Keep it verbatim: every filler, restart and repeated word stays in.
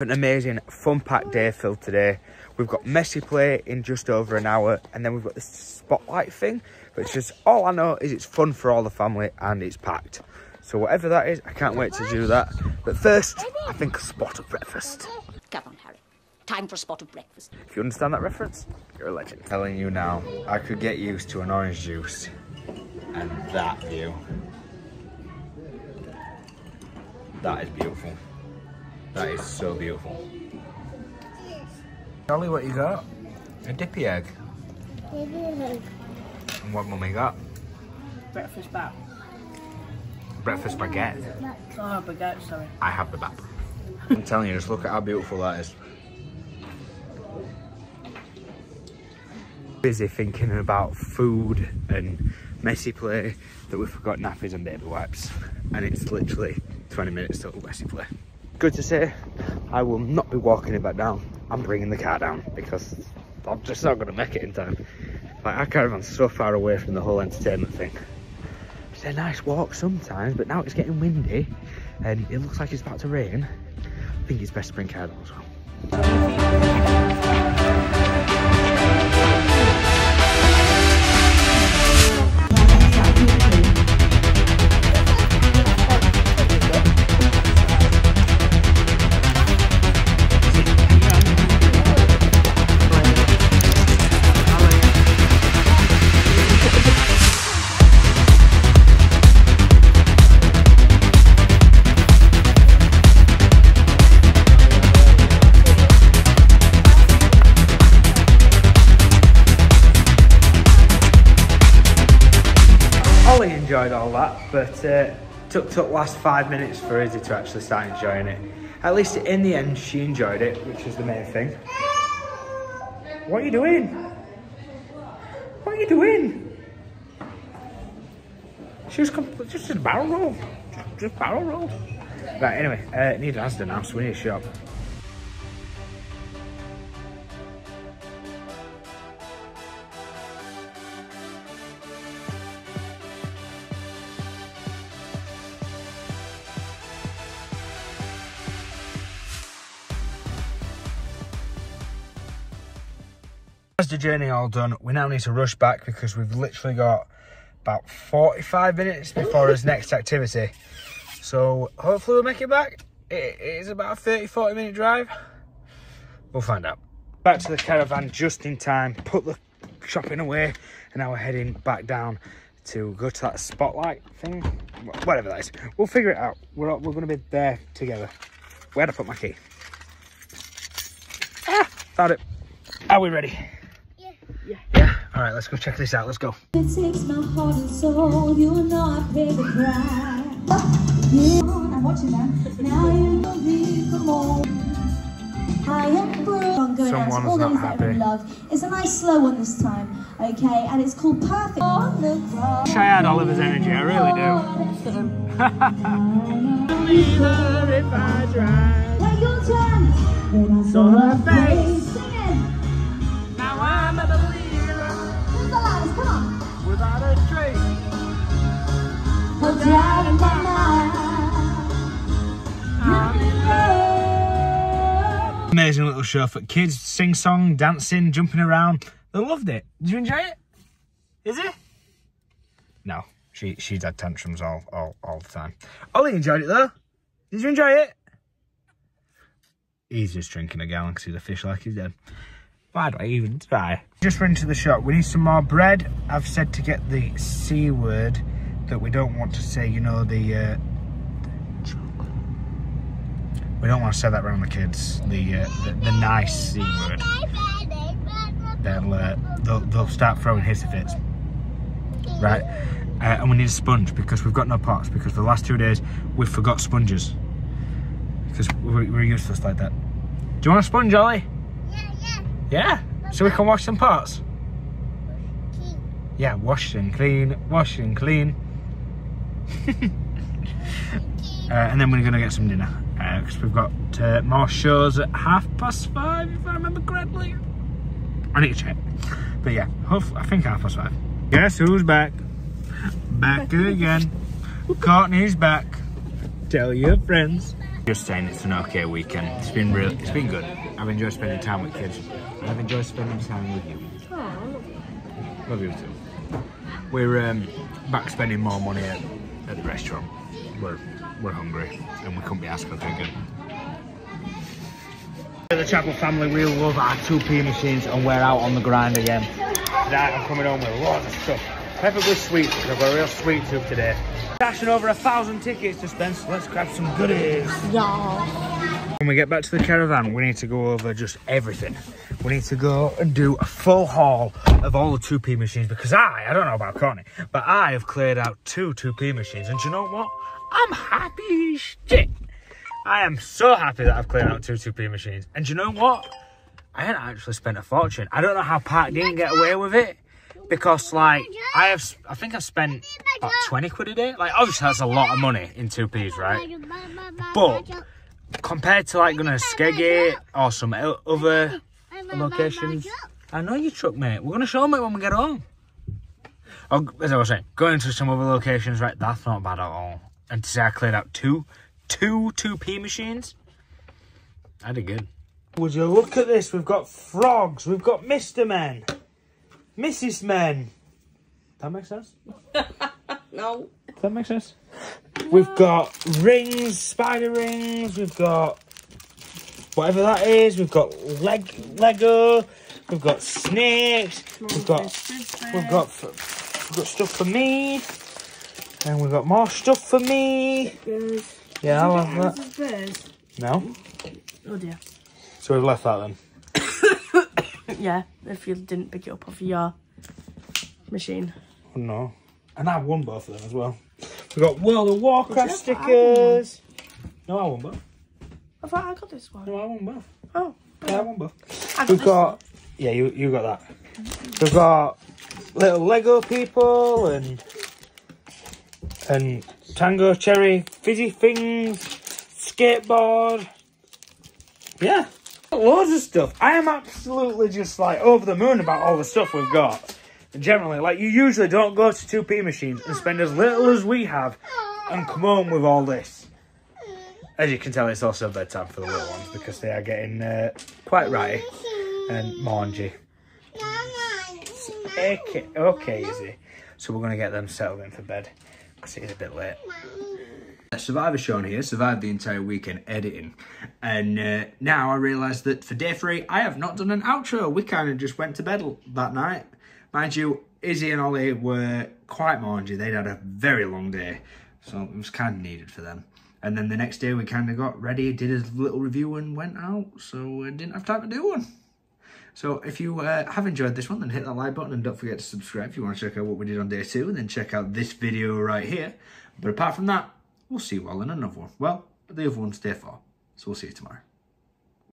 An amazing fun packed day filled today. We've got messy play in just over an hour, and then we've got this spotlight thing, which is all I know is it's fun for all the family and it's packed. So whatever that is, I can't wait to do that. But first, I think a spot of breakfast. Come on, Harry. Time for a spot of breakfast. If you understand that reference, you're a legend. I'm telling you now, I could get used to an orange juice and that view. That is beautiful. That is so beautiful. Charlie, what you got? A dippy egg. Dippy egg. And what mummy got? Breakfast bat. Breakfast baguette. Oh, baguette, sorry. I have the bat. I'm telling you, just look at how beautiful that is. Busy thinking about food and messy play that we forgot nappies and baby wipes. And it's literally twenty minutes till messy play. Good to say, I will not be walking it back down. I'm bringing the car down because I'm just not going to make it in time. Like, our caravan's so far away from the whole entertainment thing. It's a nice walk sometimes, but now it's getting windy and it looks like it's about to rain. I think it's best to bring car down as well. Enjoyed all that, but uh, took took last five minutes for Izzy to actually start enjoying it. At least in the end, she enjoyed it, which is the main thing. What are you doing? What are you doing? She was just a barrel roll, just, just barrel roll. Right, anyway, uh, need Asda now, so we need a shop. As the journey all done, we now need to rush back because we've literally got about forty-five minutes before his next activity. So hopefully we'll make it back. It is about a thirty, forty minute drive. We'll find out. Back to the caravan just in time, put the shopping away, and now we're heading back down to go to that spotlight thing. Whatever that is. We'll figure it out. We're, we're going to be there together. Where'd I put my key? Ah, found it. Are we ready? Yeah. Yeah. All right, let's go check this out. Let's go. It takes my heart and soul. You know I pay the price. Yeah. I'm watching that. Now you know me. Come on. I am broke. Someone's all not happy. Love. It's a nice slow one this time, okay? And it's called Perfect On the Ground. I had Oliver's energy. I really do. Believe her if I try. Take your turn. Saw her face. Down in my mind. I'm in love. Amazing little show for kids, sing song, dancing, jumping around. They loved it. Did you enjoy it? Is it? No, she she's had tantrums all all all the time. Ollie enjoyed it though. Did you enjoy it? He's just drinking a gallon because he's a fish like he's dead. Why do I even try? Just ran to the shop. We need some more bread. I've said to get the C word. That we don't want to say, you know, the uh, we don't want to say that around the kids. The uh, the, the nice C word. They'll uh, they'll they'll start throwing hissy fits, right? Uh, and we need a sponge because we've got no pots. Because for the last two days we've forgot sponges because we're, we're useless like that. Do you want a sponge, Ollie? Yeah, yeah. Yeah. Mama. So we can wash some pots. Yeah, wash and clean, wash and clean. Uh, and then we're going to get some dinner because uh, we've got uh, more shows at half past five if I remember correctly. I need to check, but yeah, hopefully, I think half past five. Guess who's back? Back again. Courtney's back. Tell your friends. Just saying, it's an okay weekend. It's been real. It's been good. I've enjoyed spending time with kids. I've enjoyed spending time with you. Oh, I love you. Love you too. We're um, back spending more money at, at the restaurant. We're we're hungry and we couldn't be asked for thinking. The Chapel family, we love our two P machines and we're out on the grind again. Tonight I'm coming home with lots of stuff. Perfectly sweet, because I've got a real sweet tooth today. Dashing over a thousand tickets to spend, so let's grab some goodies. Yeah. When we get back to the caravan, we need to go over just everything. We need to go and do a full haul of all the two P machines, because I, I don't know about Courtney, but I have cleared out two 2P machines, and do you know what? I'm happy as shit. I am so happy that I've cleared out two 2P machines. And do you know what? I haven't actually spent a fortune. I don't know how Park didn't get away with it. Because, like, I have, I think I spent about twenty quid a day. Like, obviously that's a lot of money in two Ps, right? But compared to, like, going to Skeggy or some other locations. I know you truck, mate. We're going to show them it when we get home. Or, as I was saying, going to some other locations, right? That's not bad at all. And to say I cleared out two two 2P machines, I did good. Would you look at this? We've got frogs, we've got Mister Men, Missus Men. That makes sense? No. Does that make sense? No. We've got rings, spider rings, we've got whatever that is, we've got leg Lego, we've got snakes, we've got we've got we've got stuff for me, and we've got more stuff for me. Yeah, I love that. Bears? No. Oh dear. So we've left that then? Yeah, if you didn't pick it up off your machine. Oh, no. And I won both of them as well. We've got World of Warcraft stickers. I no, I won both. I thought I got this one. No, I won both. Oh. Yeah, yeah I won both. I got we've got... One. Yeah, you, you got that. We've got little Lego people and... and Tango, Cherry, Fizzy Things, Skateboard. Yeah, loads of stuff. I am absolutely just like over the moon about all the stuff we've got. And generally, like you usually don't go to two P machines and spend as little as we have and come home with all this. As you can tell, it's also bedtime for the little ones because they are getting uh, quite ratty and mangy. Okay, okay, Izzy. So we're going to get them settled in for bed. Because it is a bit late. Survivor Sean here survived the entire weekend editing. And uh, now I realise that for day three, I have not done an outro. We kind of just went to bed that night. Mind you, Izzy and Ollie were quite mangy. They'd had a very long day. So it was kind of needed for them. And then the next day we kind of got ready, did a little review and went out. So I didn't have time to do one. So if you uh, have enjoyed this one, then hit that like button and don't forget to subscribe if you want to check out what we did on day two, and then check out this video right here. But apart from that, we'll see you all in another one. Well, the other one's day four, so we'll see you tomorrow.